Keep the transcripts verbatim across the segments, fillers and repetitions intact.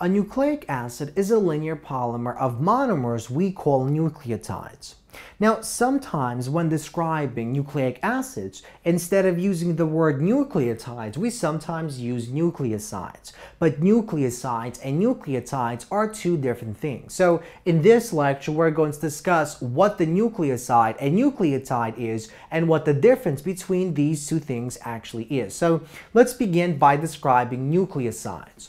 A nucleic acid is a linear polymer of monomers we call nucleotides. Now, sometimes when describing nucleic acids, instead of using the word nucleotides, we sometimes use nucleosides. But nucleosides and nucleotides are two different things. So in this lecture, we're going to discuss what the nucleoside and nucleotide is and what the difference between these two things actually is. So let's begin by describing nucleosides.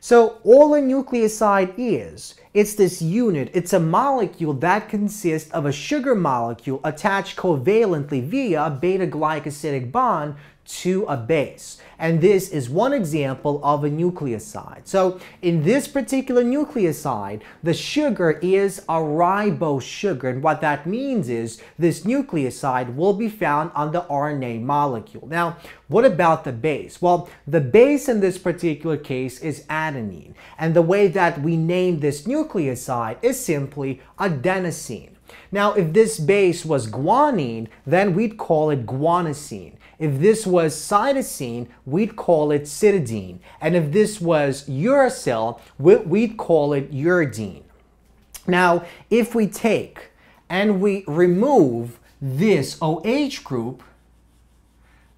So all a nucleoside is, it's this unit, it's a molecule that consists of a sugar molecule attached covalently via a beta-glycosidic bond to a base. And this is one example of a nucleoside. So in this particular nucleoside, the sugar is a ribose sugar. And what that means is this nucleoside will be found on the R N A molecule. Now, what about the base? Well, the base in this particular case is adenine. And the way that we name this nucleoside is simply adenosine. Now, if this base was guanine, then we'd call it guanosine. If this was cytosine, we'd call it cytidine. And if this was uracil, we'd call it uridine. Now, if we take and we remove this OH group,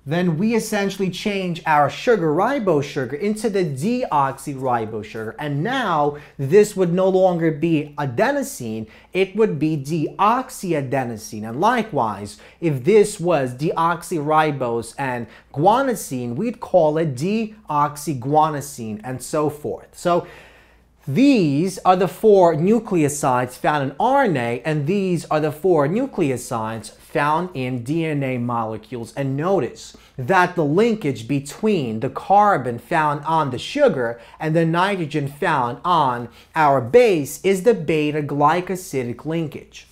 then we essentially change our sugar ribose sugar into the deoxyribose sugar. And now this would no longer be adenosine, it would be deoxyadenosine. And likewise, if this was deoxyribose and guanosine, we'd call it deoxyguanosine and so forth. So these are the four nucleosides found in R N A, and these are the four nucleosides found in D N A molecules. And notice that the linkage between the carbon found on the sugar and the nitrogen found on our base is the beta-glycosidic linkage.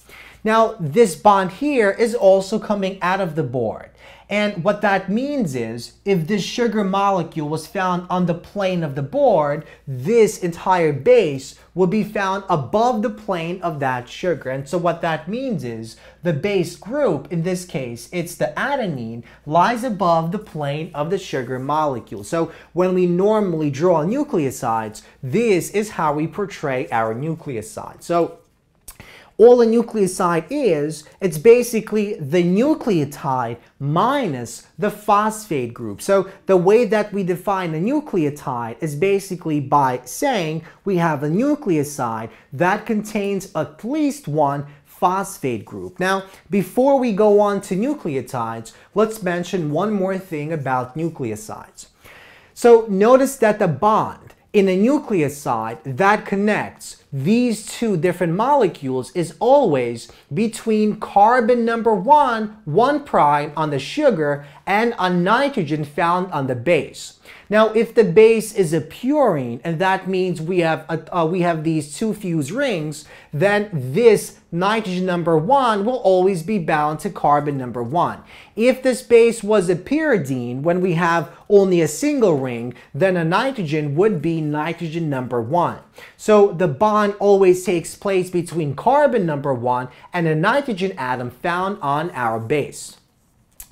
Now, this bond here is also coming out of the board. And what that means is, if this sugar molecule was found on the plane of the board, this entire base would be found above the plane of that sugar. And so what that means is, the base group, in this case, it's the adenine, lies above the plane of the sugar molecule. So when we normally draw nucleosides, this is how we portray our nucleoside. So all a nucleoside is, it's basically the nucleotide minus the phosphate group. So the way that we define a nucleotide is basically by saying we have a nucleoside that contains at least one phosphate group. Now, before we go on to nucleotides, let's mention one more thing about nucleosides. So notice that the bond in a nucleoside that connects these two different molecules is always between carbon number one, one prime on the sugar, and a nitrogen found on the base. Now, if the base is a purine, and that means we have a, uh, we have these two fused rings, then this nitrogen number one will always be bound to carbon number one. If this base was a pyridine, when we have only a single ring, then a nitrogen would be nitrogen number one. So the bond always takes place between carbon number one and a nitrogen atom found on our base.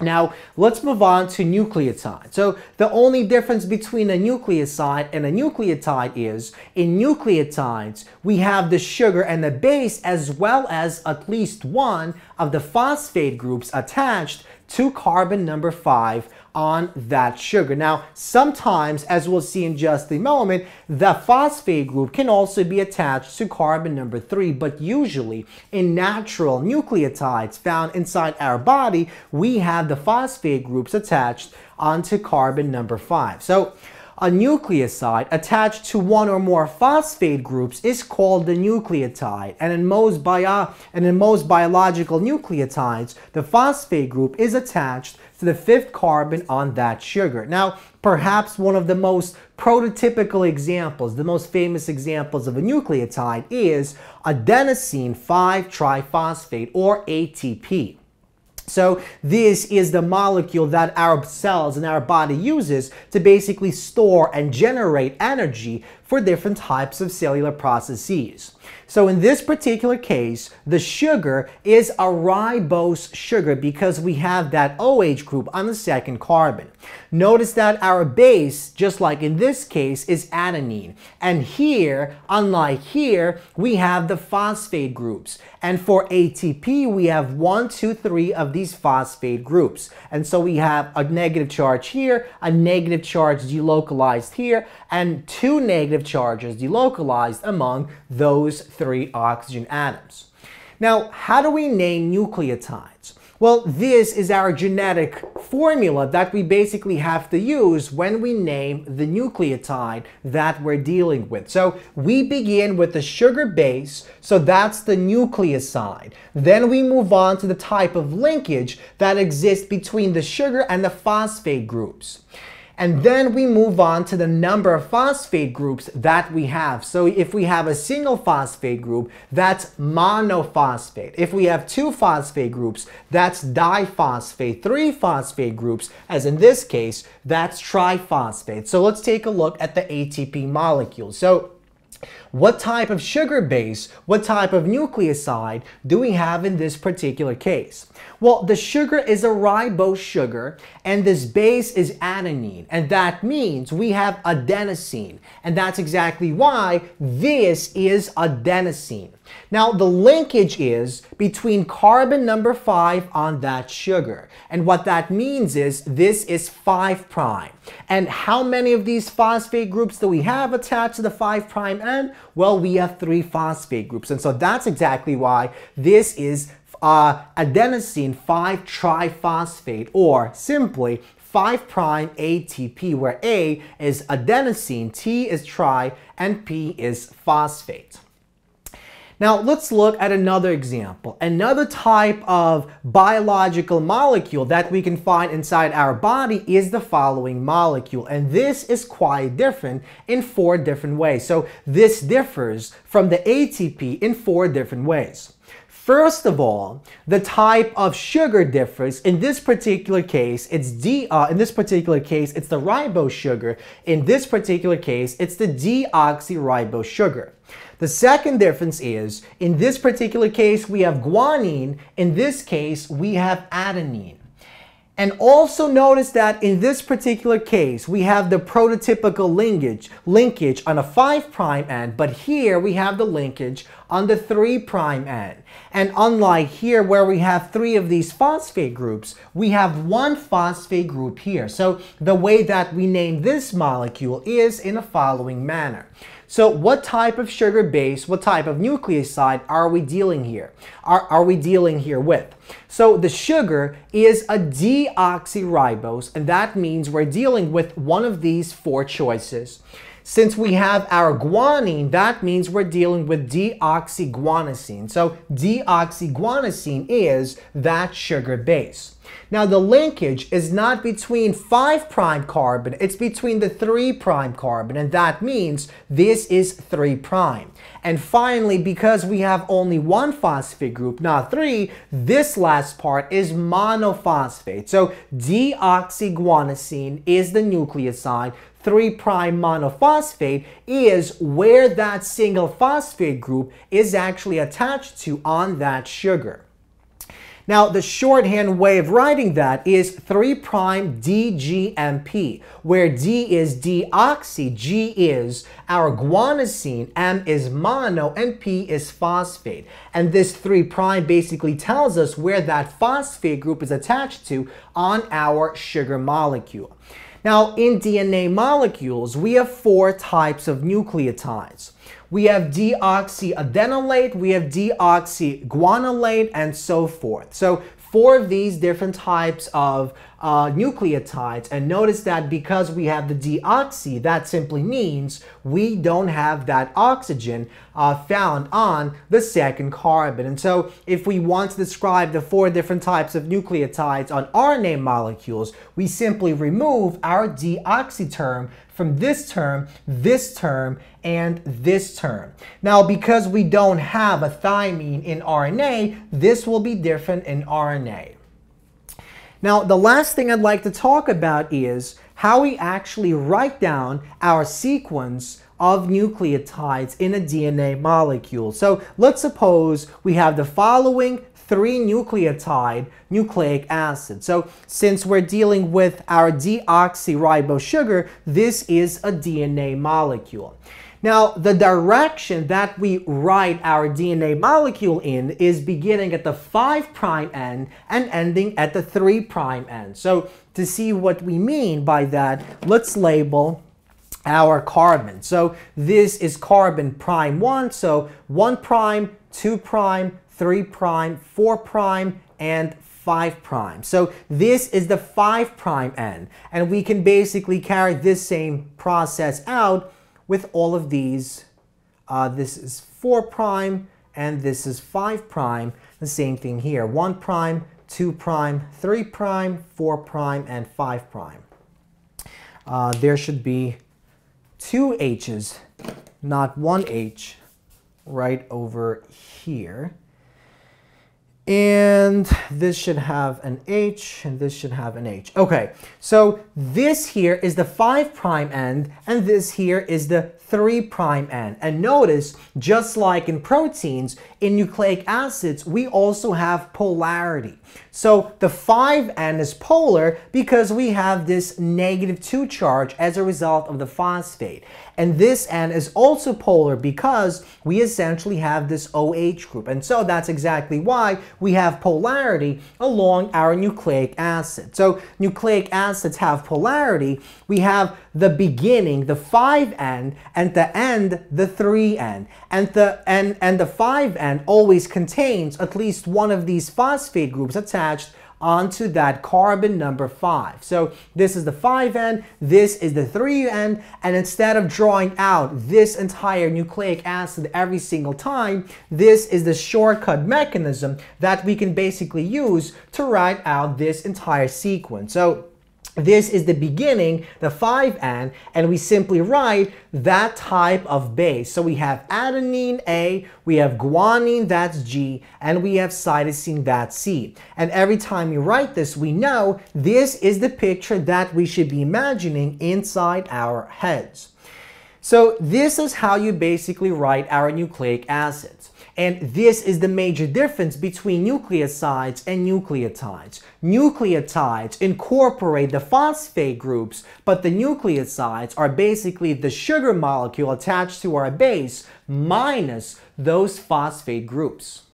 Now, let's move on to nucleotide. So the only difference between a nucleoside and a nucleotide is, in nucleotides, we have the sugar and the base as well as at least one of the phosphate groups attached to carbon number five on that sugar. Now, sometimes, as we'll see in just a moment, the phosphate group can also be attached to carbon number three, but usually in natural nucleotides found inside our body, we have the phosphate groups attached onto carbon number five. So a nucleoside attached to one or more phosphate groups is called the nucleotide, and in most bio and in most biological nucleotides, the phosphate group is attached to the fifth carbon on that sugar. Now, perhaps one of the most prototypical examples, the most famous examples of a nucleotide is adenosine five triphosphate, or A T P. So this is the molecule that our cells and our body uses to basically store and generate energy for different types of cellular processes. So in this particular case, the sugar is a ribose sugar because we have that OH group on the second carbon. Notice that our base, just like in this case, is adenine. And here, unlike here, we have the phosphate groups. And for A T P, we have one, two, three of these phosphate groups. And so we have a negative charge here, a negative charge delocalized here, and two negative charges delocalized among those three oxygen atoms. Now, how do we name nucleotides? Well, this is our genetic formula that we basically have to use when we name the nucleotide that we're dealing with. So we begin with the sugar base, so that's the nucleoside. Then we move on to the type of linkage that exists between the sugar and the phosphate groups. And then we move on to the number of phosphate groups that we have. So if we have a single phosphate group, that's monophosphate. If we have two phosphate groups, that's diphosphate. Three phosphate groups, as in this case, that's triphosphate. So let's take a look at the A T P molecule. So what type of sugar base, what type of nucleoside do we have in this particular case? Well, the sugar is a ribose sugar, and this base is adenine, and that means we have adenosine, and that's exactly why this is adenosine. Now, the linkage is between carbon number five on that sugar, and what that means is this is five prime. And how many of these phosphate groups do we have attached to the five prime end? Well, we have three phosphate groups, and so that's exactly why this is uh, adenosine five triphosphate, or simply five prime A T P, where A is adenosine, T is tri, and P is phosphate. Now, let's look at another example, another type of biological molecule that we can find inside our body is the following molecule, and this is quite different in four different ways. So this differs from the A T P in four different ways. First of all, the type of sugar differs. In this particular case, it's D, uh, in this particular case, it's the ribose sugar. In this particular case, it's the deoxyribose sugar. The second difference is, in this particular case, we have guanine. In this case, we have adenine. And also notice that in this particular case, we have the prototypical linkage, linkage on a five prime end, but here we have the linkage on the three prime end. And unlike here where we have three of these phosphate groups, we have one phosphate group here. So the way that we name this molecule is in the following manner. So what type of sugar base, what type of nucleoside are we dealing here? Are, are we dealing here with? So the sugar is a deoxyribose, and that means we're dealing with one of these four choices. Since we have our guanine, that means we're dealing with deoxyguanosine. So deoxyguanosine is that sugar base. Now, the linkage is not between five prime carbon, it's between the three prime carbon, and that means this is three prime. And finally, because we have only one phosphate group, not three, this last part is monophosphate. So deoxyguanosine is the nucleoside, three prime monophosphate is where that single phosphate group is actually attached to on that sugar. Now, the shorthand way of writing that is three prime D G M P, where D is deoxy, G is our guanosine, M is mono, and P is phosphate. And this three prime basically tells us where that phosphate group is attached to on our sugar molecule. Now, in D N A molecules, we have four types of nucleotides. We have deoxyadenylate, we have deoxyguanylate, and so forth. So four of these different types of uh, nucleotides, and notice that because we have the deoxy, that simply means we don't have that oxygen uh, found on the second carbon. And so if we want to describe the four different types of nucleotides on R N A molecules, we simply remove our deoxy term from this term, this term, and this term. Now, because we don't have a thymine in R N A, this will be different in R N A. Now, the last thing I'd like to talk about is how we actually write down our sequence of nucleotides in a D N A molecule. So let's suppose we have the following three nucleotide nucleic acid. So since we're dealing with our deoxyribose sugar, this is a D N A molecule. Now, the direction that we write our D N A molecule in is beginning at the five prime end and ending at the three prime end. So to see what we mean by that, let's label our carbon. So this is carbon prime one, so one prime, two prime, three prime, four prime, and five prime. So this is the five prime end, and we can basically carry this same process out with all of these. Uh, this is four prime, and this is five prime. The same thing here, one prime, two prime, three prime, four prime, and five prime. Uh, there should be two H's, not one H, right over here. And this should have an H, and this should have an H. Okay, so this here is the five prime end, and this here is the three prime end. And notice, just like in proteins, in nucleic acids, we also have polarity. So the five end is polar because we have this negative two charge as a result of the phosphate. And this end is also polar because we essentially have this OH group. And so that's exactly why we have polarity along our nucleic acid. So nucleic acids have polarity. We have the beginning, the five end, and the end, the three end. And the, and, and the five end always contains at least one of these phosphate groups attached onto that carbon number five. So this is the five end, this is the three end, and instead of drawing out this entire nucleic acid every single time, this is the shortcut mechanism that we can basically use to write out this entire sequence. So this is the beginning, the five end, and we simply write that type of base. So we have adenine A, we have guanine, that's G, and we have cytosine, that's C. And every time we write this, we know this is the picture that we should be imagining inside our heads. So this is how you basically write our nucleic acids. And this is the major difference between nucleosides and nucleotides. Nucleotides incorporate the phosphate groups, but the nucleosides are basically the sugar molecule attached to our base minus those phosphate groups.